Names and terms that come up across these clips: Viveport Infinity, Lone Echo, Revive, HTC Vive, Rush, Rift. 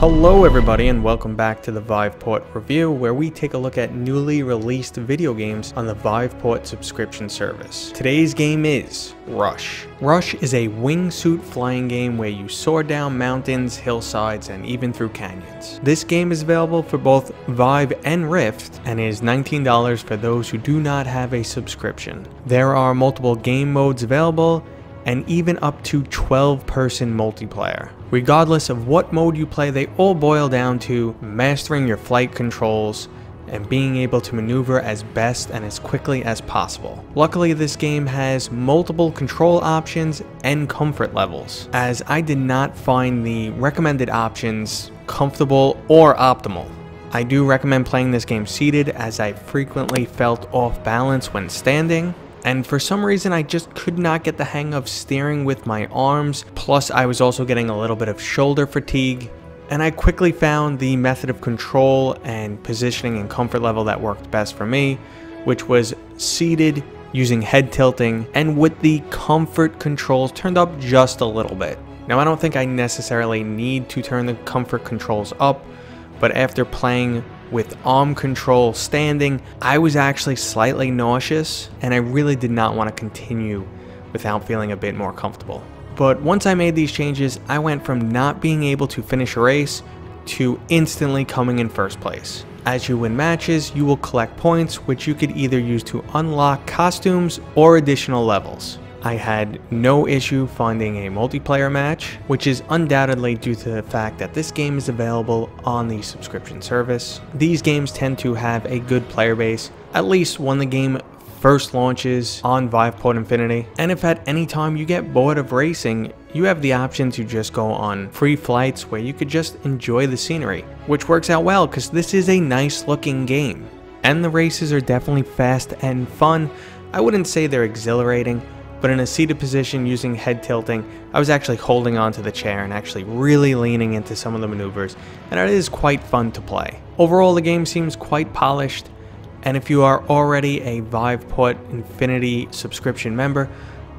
Hello everybody and welcome back to the Viveport review, where we take a look at newly released video games on the Viveport subscription service. Today's game is Rush. Rush is a wingsuit flying game where you soar down mountains, hillsides, and even through canyons. This game is available for both Vive and Rift and is $19 for those who do not have a subscription. There are multiple game modes available and even up to 12-person multiplayer. Regardless of what mode you play, they all boil down to mastering your flight controls and being able to maneuver as best and as quickly as possible. Luckily, this game has multiple control options and comfort levels, as I did not find the recommended options comfortable or optimal. I do recommend playing this game seated, as I frequently felt off balance when standing. And for some reason, I just could not get the hang of steering with my arms. Plus, I was also getting a little bit of shoulder fatigue. And I quickly found the method of control and positioning and comfort level that worked best for me, which was seated, using head tilting, and with the comfort controls turned up just a little bit. Now, I don't think I necessarily need to turn the comfort controls up, but after playing with arm control standing, I was actually slightly nauseous, and I really did not want to continue without feeling a bit more comfortable. But once I made these changes, I went from not being able to finish a race to instantly coming in first place. As you win matches, you will collect points, which you could either use to unlock costumes or additional levels. I had no issue finding a multiplayer match, which is undoubtedly due to the fact that this game is available on the subscription service. These games tend to have a good player base, at least when the game first launches on Viveport Infinity. And if at any time you get bored of racing, you have the option to just go on free flights where you could just enjoy the scenery, which works out well because this is a nice looking game. And the races are definitely fast and fun. I wouldn't say they're exhilarating, but in a seated position using head tilting, I was actually holding onto the chair and actually really leaning into some of the maneuvers, and it is quite fun to play. Overall, the game seems quite polished, and if you are already a Viveport Infinity subscription member,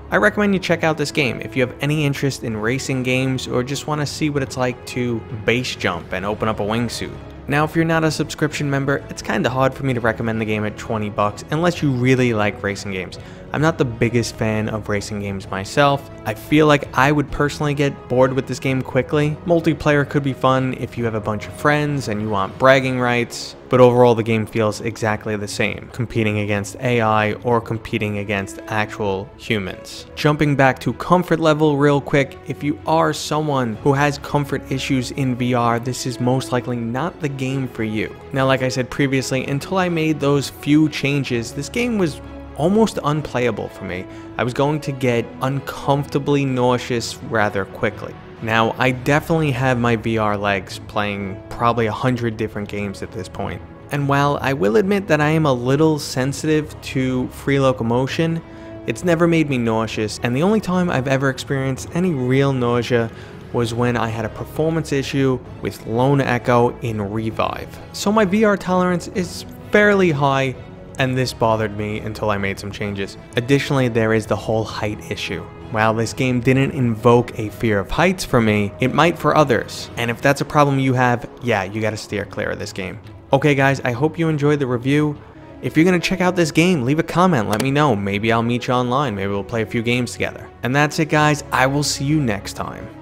I recommend you check out this game if you have any interest in racing games or just want to see what it's like to base jump and open up a wingsuit. Now, if you're not a subscription member, it's kind of hard for me to recommend the game at $20 unless you really like racing games. I'm not the biggest fan of racing games myself. I feel like I would personally get bored with this game quickly. Multiplayer could be fun if you have a bunch of friends and you want bragging rights, but overall the game feels exactly the same, competing against AI or competing against actual humans. Jumping back to comfort level real quick, if you are someone who has comfort issues in VR, this is most likely not the game for you. Now, like I said previously, until I made those few changes, this game was almost unplayable for me. I was going to get uncomfortably nauseous rather quickly. Now, I definitely have my VR legs playing probably 100 different games at this point. And while I will admit that I am a little sensitive to free locomotion, it's never made me nauseous, and the only time I've ever experienced any real nausea was when I had a performance issue with Lone Echo in Revive. So my VR tolerance is fairly high, and this bothered me until I made some changes. Additionally, there is the whole height issue. While this game didn't invoke a fear of heights for me, it might for others. And if that's a problem you have, yeah, you gotta steer clear of this game. Okay guys, I hope you enjoyed the review. If you're gonna check out this game, leave a comment, let me know. Maybe I'll meet you online, maybe we'll play a few games together. And that's it guys, I will see you next time.